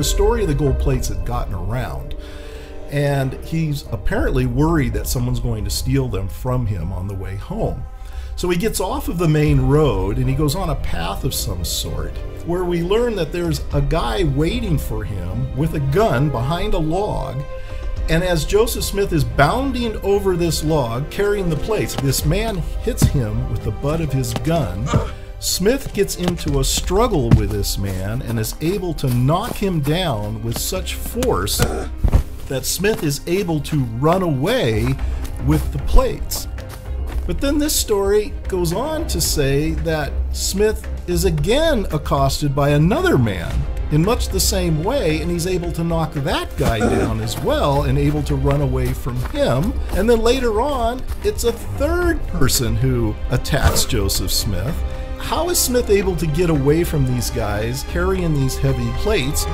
the story of the gold plates had gotten around, and he's apparently worried that someone's going to steal them from him on the way home. So he gets off of the main road and he goes on a path of some sort, where we learn that there's a guy waiting for him with a gun behind a log. And as Joseph Smith is bounding over this log, carrying the plates, this man hits him with the butt of his gun. Smith gets into a struggle with this man and is able to knock him down with such force that Smith is able to run away with the plates. But then this story goes on to say that Smith is again accosted by another man in much the same way, and he's able to knock that guy down as well and able to run away from him. And then later on, it's a third person who attacks Joseph Smith. How is Smith able to get away from these guys carrying these heavy plates?